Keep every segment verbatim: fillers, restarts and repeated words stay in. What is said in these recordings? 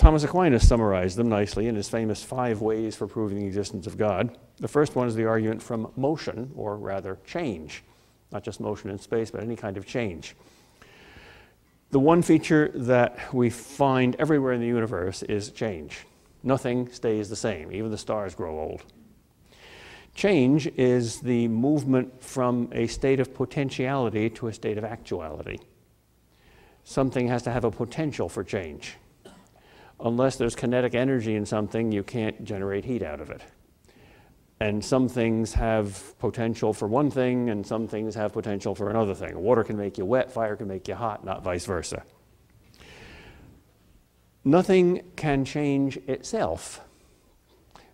Thomas Aquinas summarized them nicely in his famous Five Ways for Proving the Existence of God. The first one is the argument from motion, or rather change, not just motion in space, but any kind of change. The one feature that we find everywhere in the universe is change. Nothing stays the same, even the stars grow old. Change is the movement from a state of potentiality to a state of actuality. Something has to have a potential for change. Unless there's kinetic energy in something, you can't generate heat out of it. And some things have potential for one thing, and some things have potential for another thing. Water can make you wet, fire can make you hot, not vice versa. Nothing can change itself,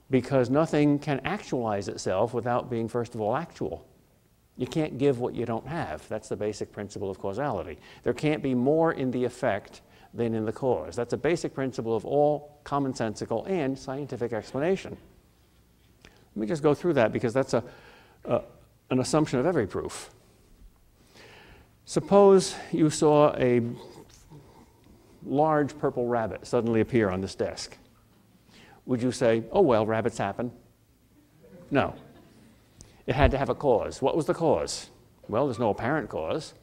because nothing can actualize itself without being, first of all, actual. You can't give what you don't have. That's the basic principle of causality. There can't be more in the effect than in the cause. That's a basic principle of all commonsensical and scientific explanation. Let me just go through that, because that's a, a, an assumption of every proof. Suppose you saw a large purple rabbit suddenly appear on this desk. Would you say, oh, well, rabbits happen? No. It had to have a cause. What was the cause? Well, there's no apparent cause.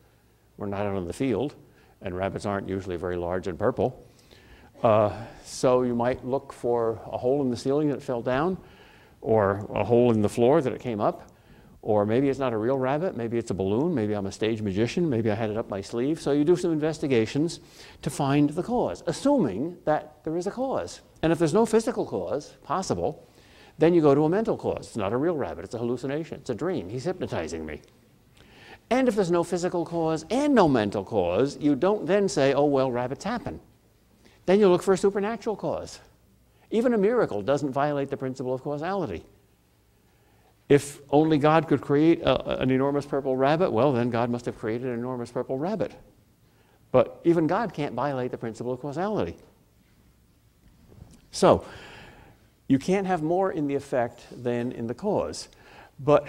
We're not out in the field, and rabbits aren't usually very large and purple. Uh, so you might look for a hole in the ceiling that fell down, or a hole in the floor that it came up, or maybe it's not a real rabbit, maybe it's a balloon, maybe I'm a stage magician, maybe I had it up my sleeve. So you do some investigations to find the cause, assuming that there is a cause. And if there's no physical cause possible, then you go to a mental cause. It's not a real rabbit, it's a hallucination, it's a dream, he's hypnotizing me. And if there's no physical cause and no mental cause, you don't then say, oh, well, rabbits happen. Then you look for a supernatural cause. Even a miracle doesn't violate the principle of causality. If only God could create a, an enormous purple rabbit, well, then God must have created an enormous purple rabbit. But even God can't violate the principle of causality. So, you can't have more in the effect than in the cause. But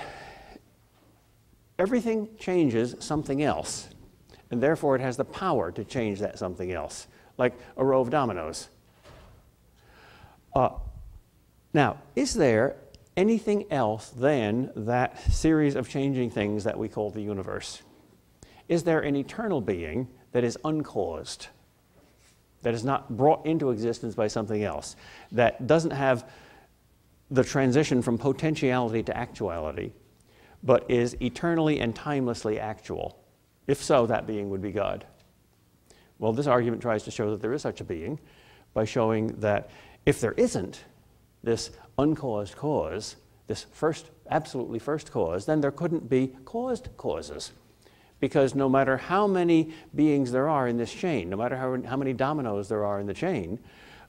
everything changes something else, and therefore it has the power to change that something else, like a row of dominoes. Uh, now, is there anything else than that series of changing things that we call the universe? Is there an eternal being that is uncaused, that is not brought into existence by something else, that doesn't have the transition from potentiality to actuality, but is eternally and timelessly actual? If so, that being would be God. Well, this argument tries to show that there is such a being by showing that if there isn't this uncaused cause, this first, absolutely first cause, then there couldn't be caused causes. Because no matter how many beings there are in this chain, no matter how, how many dominoes there are in the chain,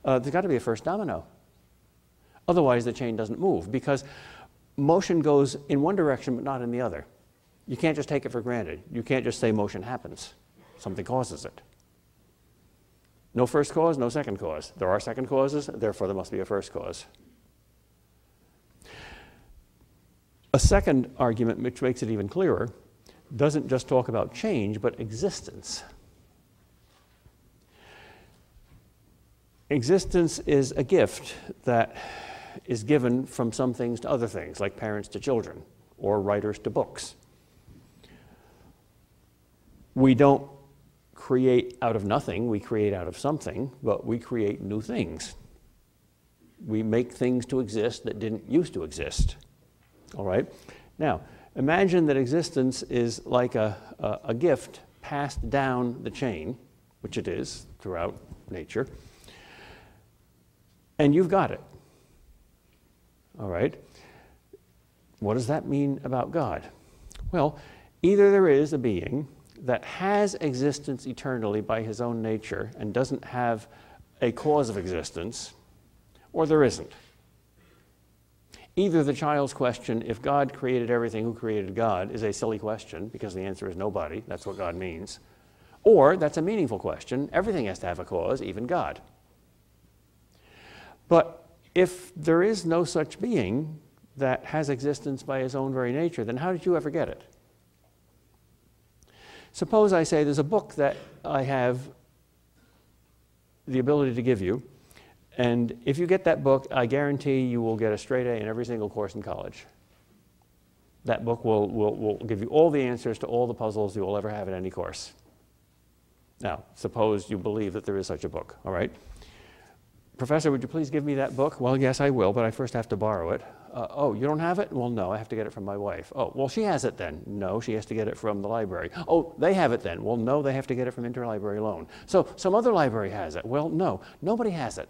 uh, there's got to be a first domino. Otherwise, the chain doesn't move, because motion goes in one direction but not in the other. You can't just take it for granted. You can't just say motion happens. Something causes it. No first cause, no second cause. There are second causes, therefore there must be a first cause. A second argument, which makes it even clearer, doesn't just talk about change, but existence. Existence is a gift that is given from some things to other things, like parents to children, or writers to books. We don't create out of nothing, we create out of something, but we create new things. We make things to exist that didn't used to exist. All right? Now, imagine that existence is like a, a, a gift passed down the chain, which it is throughout nature, and you've got it. All right? What does that mean about God? Well, either there is a being that has existence eternally by his own nature and doesn't have a cause of existence, or there isn't. Either the child's question, if God created everything, who created God, is a silly question, because the answer is nobody, that's what God means, or that's a meaningful question, everything has to have a cause, even God. But if there is no such being that has existence by his own very nature, then how did you ever get it? Suppose I say there's a book that I have the ability to give you, And if you get that book, I guarantee you will get a straight A in every single course in college. That book will, will, will give you all the answers to all the puzzles you will ever have in any course. Now, suppose you believe that there is such a book, all right? Professor, would you please give me that book? Well, yes, I will, but I first have to borrow it. Uh, oh, you don't have it? Well, no, I have to get it from my wife. Oh, well, she has it then. No, she has to get it from the library. Oh, they have it then. Well, no, they have to get it from interlibrary loan. So some other library has it. Well, no, nobody has it.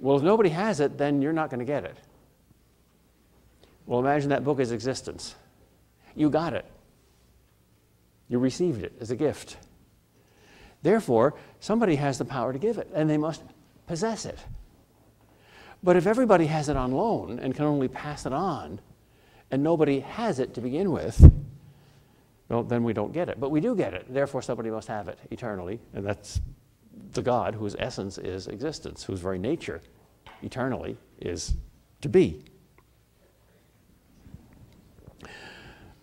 Well, if nobody has it, then you're not going to get it. Well, imagine that book is existence. You got it. You received it as a gift. Therefore, somebody has the power to give it, and they must possess it. But if everybody has it on loan and can only pass it on, and nobody has it to begin with, well, then we don't get it. But we do get it. Therefore, somebody must have it eternally, and that's the God whose essence is existence, whose very nature eternally is to be.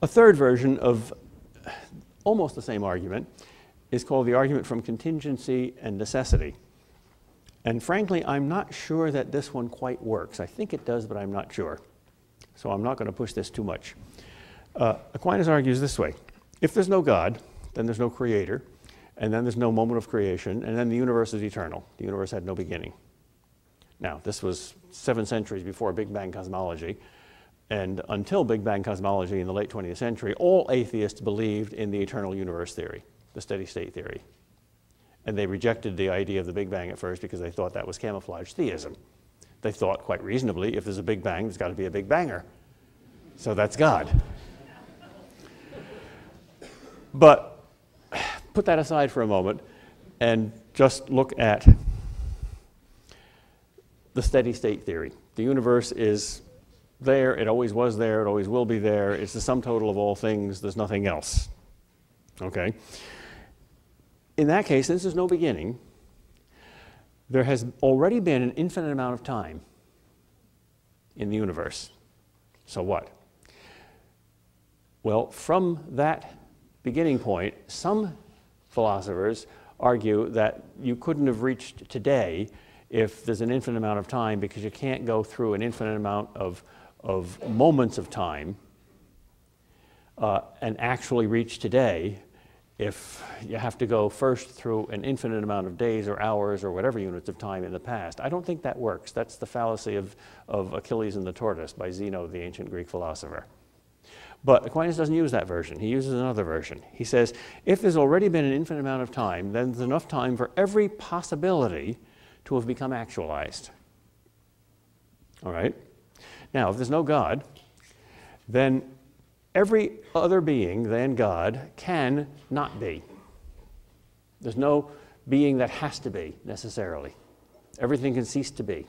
A third version of almost the same argument is called the argument from contingency and necessity. And frankly, I'm not sure that this one quite works. I think it does, but I'm not sure. So I'm not going to push this too much. Uh, Aquinas argues this way. If there's no God, then there's no creator, and then there's no moment of creation, and then the universe is eternal. The universe had no beginning. Now, this was seven centuries before Big Bang cosmology, and until Big Bang cosmology in the late twentieth century, all atheists believed in the eternal universe theory, the steady state theory. And they rejected the idea of the Big Bang at first because they thought that was camouflage theism. They thought, quite reasonably, if there's a Big Bang, there's got to be a Big Banger. So that's God. But put that aside for a moment and just look at the steady state theory. The universe is there, it always was there, it always will be there, it's the sum total of all things, there's nothing else. Okay? In that case, since there's no beginning, there has already been an infinite amount of time in the universe. So what? Well, from that beginning point, some philosophers argue that you couldn't have reached today if there's an infinite amount of time, because you can't go through an infinite amount of, of moments of time uh, and actually reach today. If you have to go first through an infinite amount of days or hours or whatever units of time in the past. I don't think that works. That's the fallacy of, of Achilles and the tortoise by Zeno, the ancient Greek philosopher. But Aquinas doesn't use that version. He uses another version. He says, if there's already been an infinite amount of time, then there's enough time for every possibility to have become actualized. All right? Now, if there's no God, then every other being than God can not be. There's no being that has to be, necessarily. Everything can cease to be.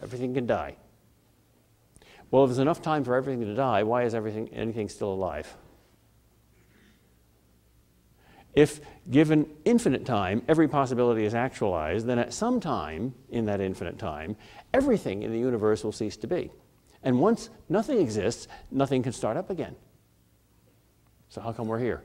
Everything can die. Well, if there's enough time for everything to die, why is everything, anything still alive? If given infinite time, every possibility is actualized, then at some time in that infinite time, everything in the universe will cease to be. And once nothing exists, nothing can start up again. So how come we're here?